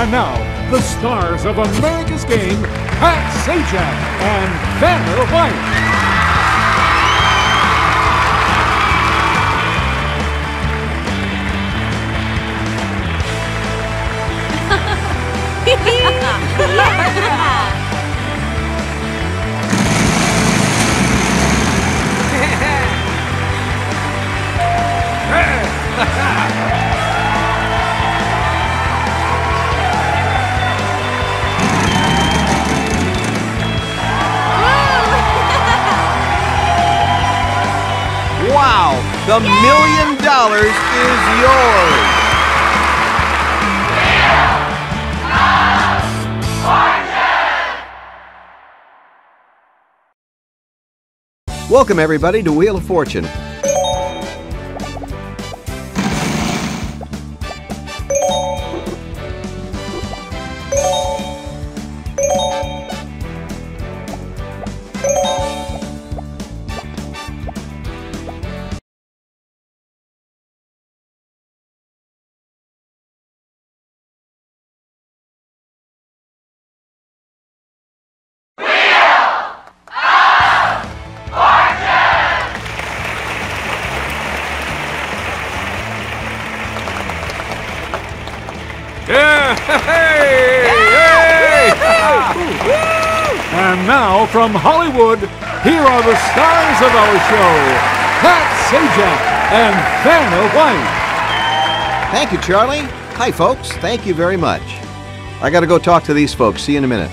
And now, the stars of America's Game, Pat Sajak and Vanna White. Yeah. Wow, the $1 million is yours. Welcome everybody to Wheel of Fortune. And now from Hollywood, here are the stars of our show, Pat Sajak and Vanna White. Thank you, Charlie. Hi, folks. Thank you very much. I got to go talk to these folks. See you in a minute.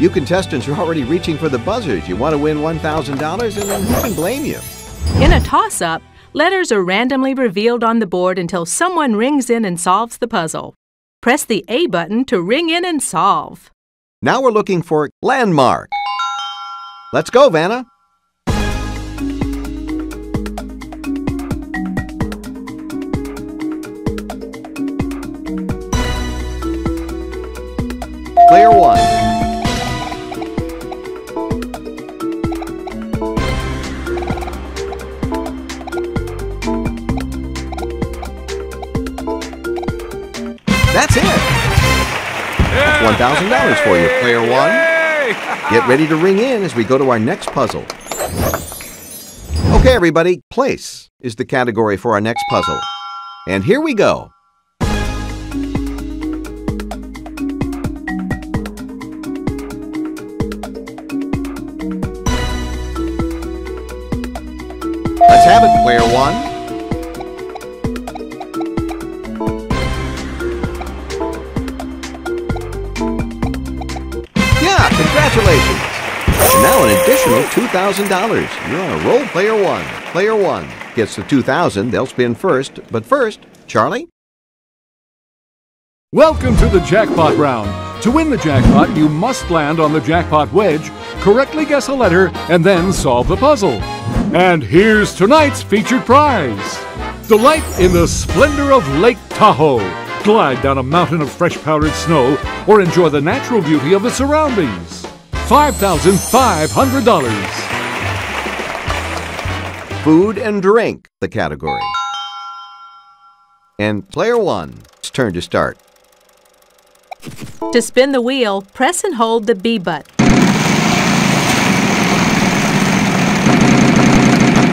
You contestants are already reaching for the buzzers. You want to win $1,000, and then who can blame you? In a toss-up, letters are randomly revealed on the board until someone rings in and solves the puzzle. Press the A button to ring in and solve. Now we're looking for landmark. Let's go, Vanna. Clear one. That's it. That's $1,000 for you, player one. Get ready to ring in as we go to our next puzzle. Okay, everybody, place is the category for our next puzzle. And here we go. Let's have it, player one. Congratulations! Now an additional $2,000. You're on a roll, player one. Player one gets the $2,000. They'll spin first. But first, Charlie? Welcome to the jackpot round. To win the jackpot, you must land on the jackpot wedge, correctly guess a letter, and then solve the puzzle. And here's tonight's featured prize. Delight in the splendor of Lake Tahoe. Glide down a mountain of fresh powdered snow or enjoy the natural beauty of its surroundings. $5,500. Food and drink, the category. And player one's turn to start. To spin the wheel, press and hold the B button.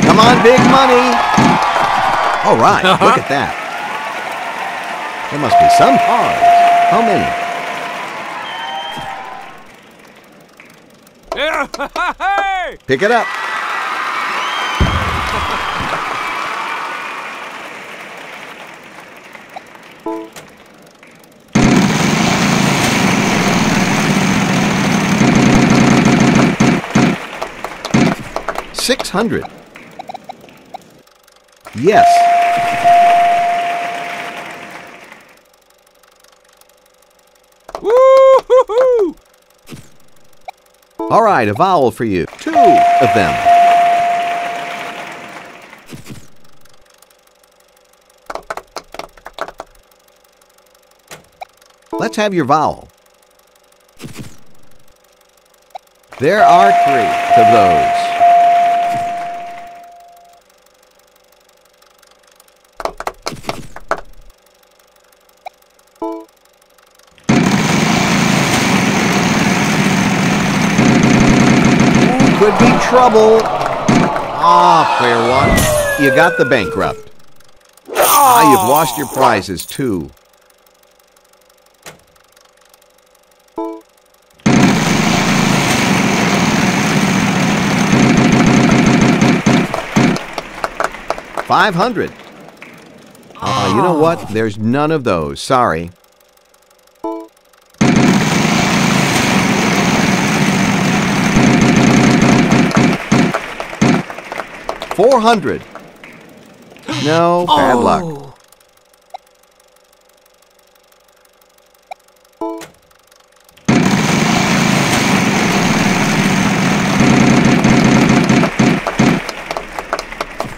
Come on, big money. All right, look at that. There must be some cars. How many? Pick it up. $600. Yes. Woo-hoo-hoo! All right, a vowel for you. Two of them. Let's have your vowel. There are three of those. trouble. Player one, you got the bankrupt. You've lost your prizes, too. $500. You know what? There's none of those. Sorry. $400. No, bad luck.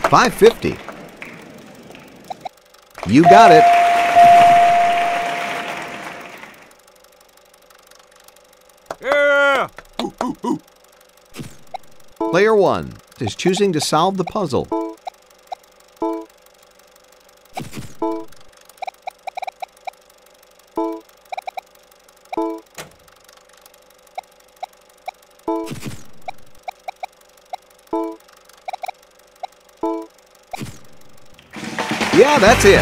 $550. You got it. Yeah. Ooh, ooh, ooh. Player one is choosing to solve the puzzle. Yeah, that's it.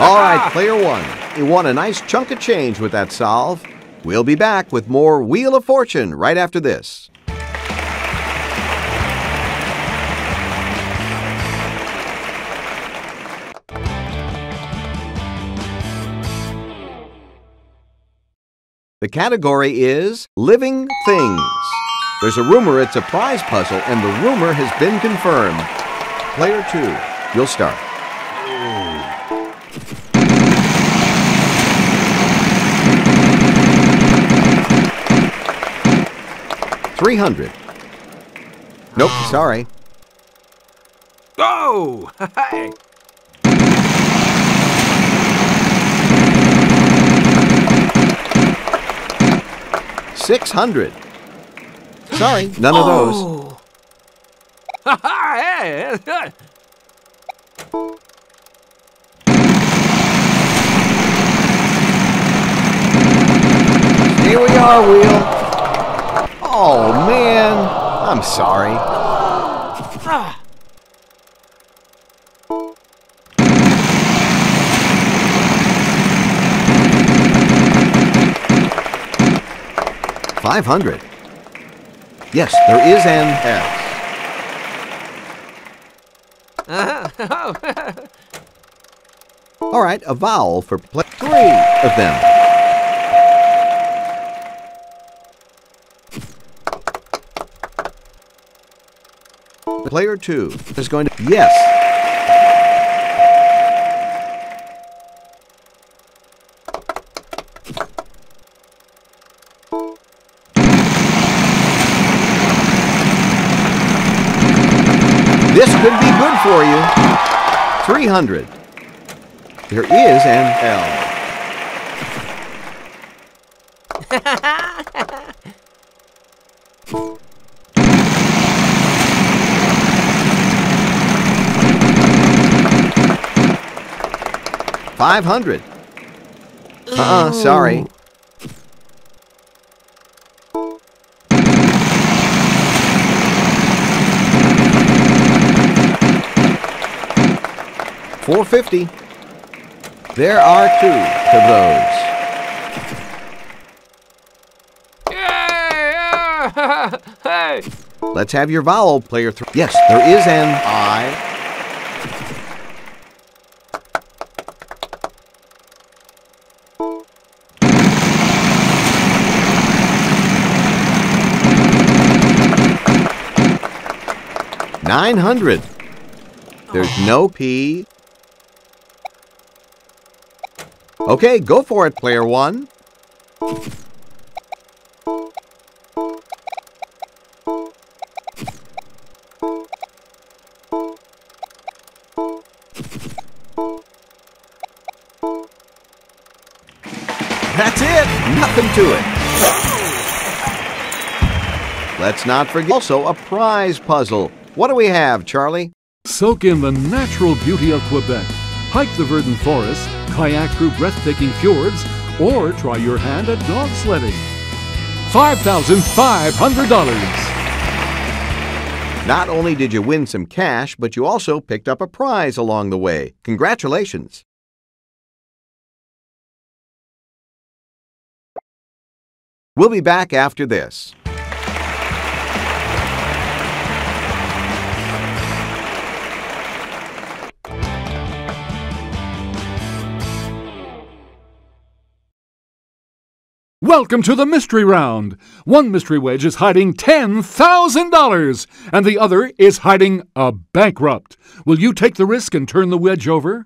All right, player one, you won a nice chunk of change with that solve. We'll be back with more Wheel of Fortune right after this. The category is living things. There's a rumor it's a prize puzzle, and the rumor has been confirmed. Player two, you'll start. $300. Nope, sorry. Oh! Hey. $600. Sorry, none of those. Hey, that's good. Here we are, Wheel. Oh, man. I'm sorry. $500. Yes, there is an S. All right, a vowel for play. Three of them. Player two is going to... Yes. This could be good for you. $300. There is an L. $500. Sorry. $450. There are two of those. Yeah, hey. Let's have your vowel, player three. Yes, there is an I. $900. There's no P. Okay, go for it, player one. That's it. Nothing to it. Let's not forget also a prize puzzle. What do we have, Charlie? Soak in the natural beauty of Quebec. Hike the verdant forests, kayak through breathtaking fjords, or try your hand at dog sledding. $5,500. Not only did you win some cash, but you also picked up a prize along the way. Congratulations. We'll be back after this. Welcome to the mystery round. One mystery wedge is hiding $10,000, and the other is hiding a bankrupt. Will you take the risk and turn the wedge over?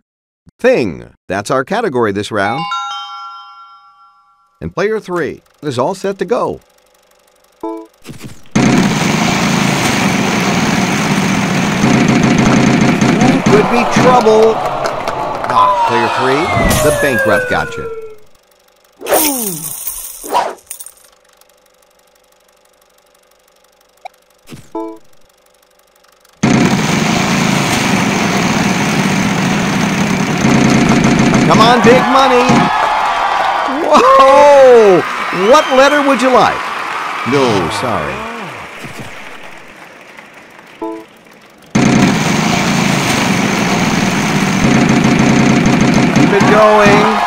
Thing. That's our category this round. And player 3 is all set to go. Could be trouble. Ah, player 3, the bankrupt got you. Come on, big money. Whoa! What letter would you like? No, sorry. Keep it going.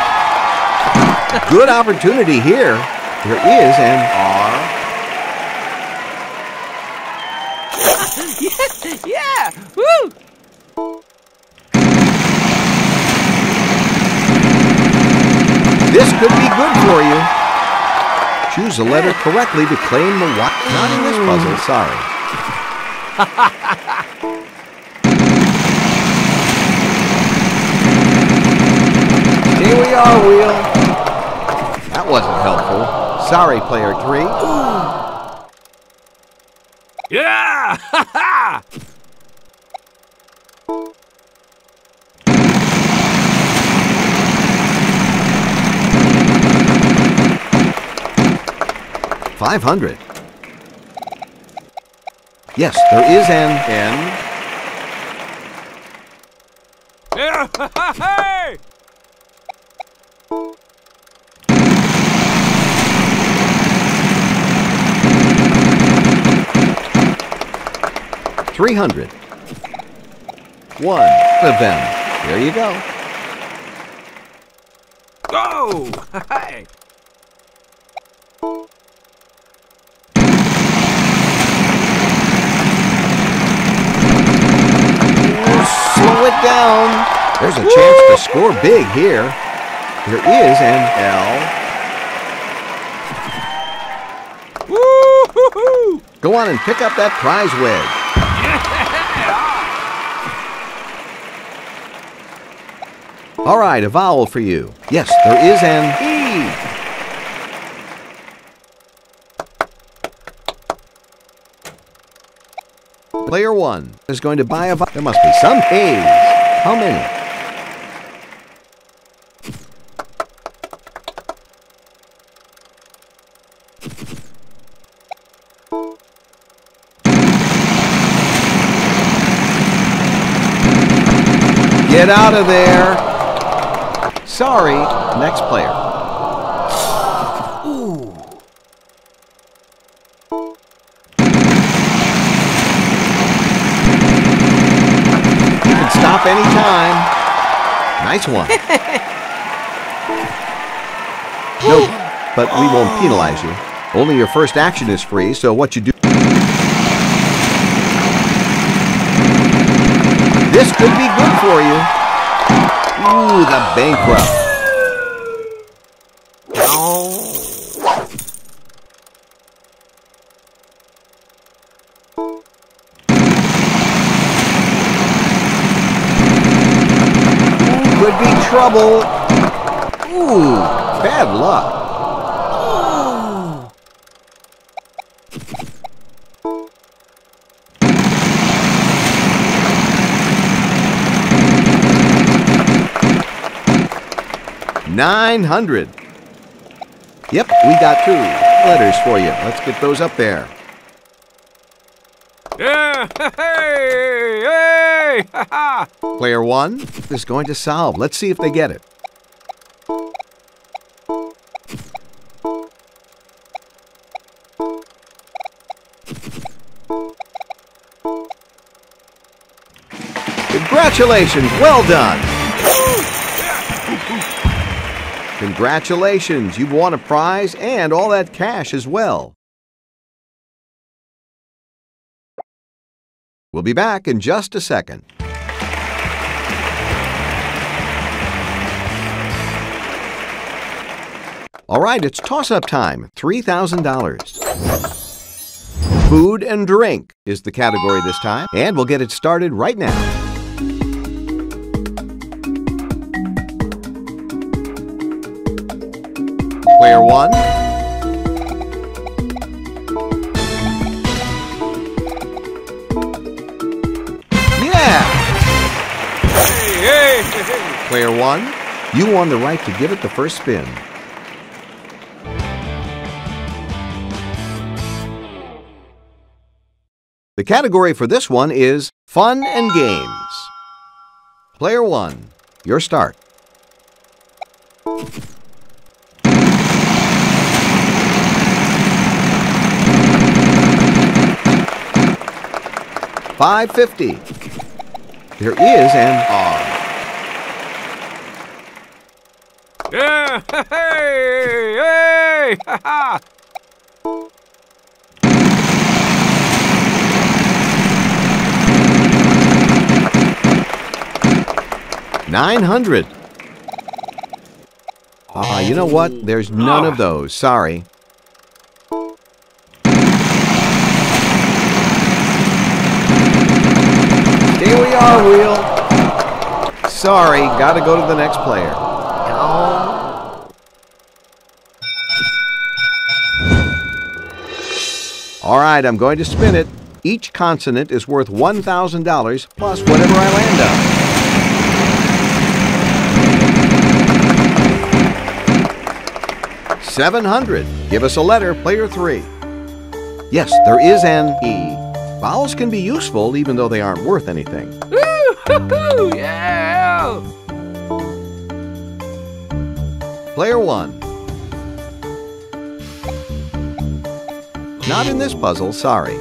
Good opportunity here. There is an R. Yeah! Woo! This could be good for you. Choose a letter correctly to claim the what? Not in this puzzle, sorry. Here we are, Wheel. That wasn't helpful. Sorry, player 3. Yeah! Ha ha! $500. Yes, there is an N. Yeah, hey! $300. One of them. There you go. Go! Hey! It down. There's a chance to score big here. There is an L. Woo-hoo-hoo. Go on and pick up that prize wedge. Yeah. All right, a vowel for you. Yes, there is an E. Player 1 is going to buy a vowel. There must be some A's. How many? Get out of there. Sorry, next player. Ooh. Stop anytime. Nice one. No, but we won't penalize you. Only your first action is free, so what you do... This could be good for you. Ooh, the bankrupt. Trouble. Ooh, bad luck. $900. Yep, we got 2 letters for you. Let's get those up there. Yeah! Hey! Hey! Ha ha! Player 1 is going to solve. Let's see if they get it. Congratulations, well done. Congratulations, you've won a prize and all that cash as well. We'll be back in just a second. All right, it's toss-up time, $3,000. Food and drink is the category this time, and we'll get it started right now. Player one. Yeah! Hey, hey, hey. Player one, you won the right to give it the first spin. The category for this one is Fun and Games. Player one, your start. $5.50. There is an odd. Yeah! Hey! Hey! Ha ha! $900. Ah, you know what? There's none of those. Sorry. Here we are, Wheel. Sorry, gotta go to the next player. All right, I'm going to spin it. Each consonant is worth $1,000 plus whatever I land on. $700. Give us a letter, player three. Yes, there is an E. Vowels can be useful even though they aren't worth anything. Woo, hoo, hoo, yeah! Player one. Not in this puzzle, sorry.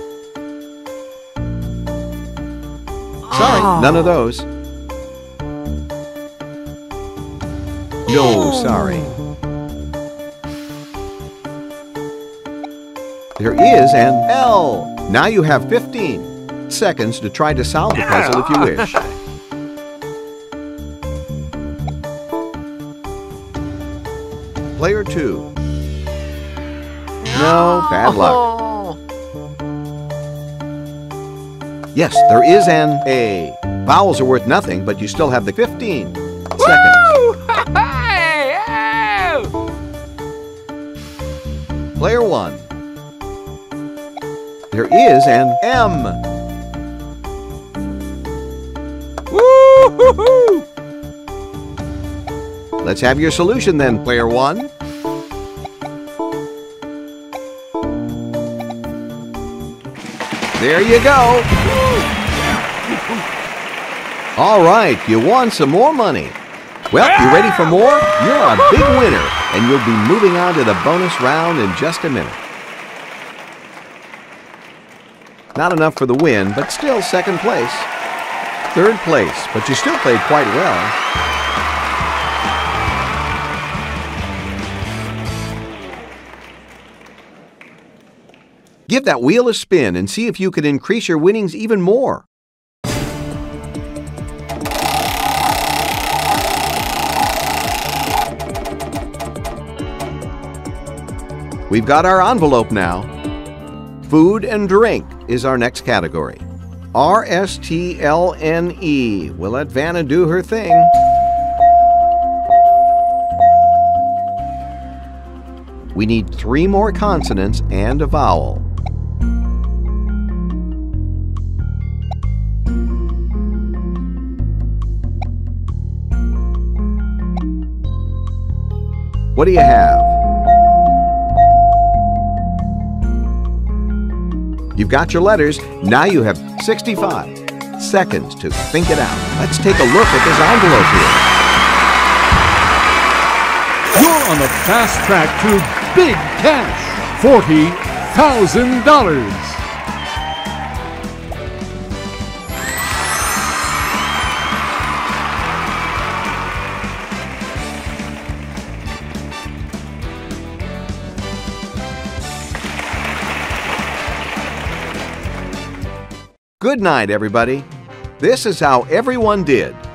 Sorry, none of those. No, sorry. There is an L. Now you have 15 seconds to try to solve the puzzle if you wish. Player two. No, bad luck. Yes, there is an A. Vowels are worth nothing, but you still have the 15 seconds. Player one. There is an M. Woo-hoo-hoo! Let's have your solution then, player one. There you go. All right, you won some more money. Well, you ready for more? You're a big winner, and you'll be moving on to the bonus round in just a minute. Not enough for the win, but still second place. Third place, but you still played quite well. Give that wheel a spin and see if you can increase your winnings even more. We've got our envelope now. Food and drink is our next category. R-S-T-L-N-E. We'll let Vanna do her thing. We need three more consonants and a vowel. What do you have? You've got your letters. Now you have 65 seconds to think it out. Let's take a look at this envelope here. You're on the fast track to big cash, $40,000. Good night, everybody. This is how everyone did.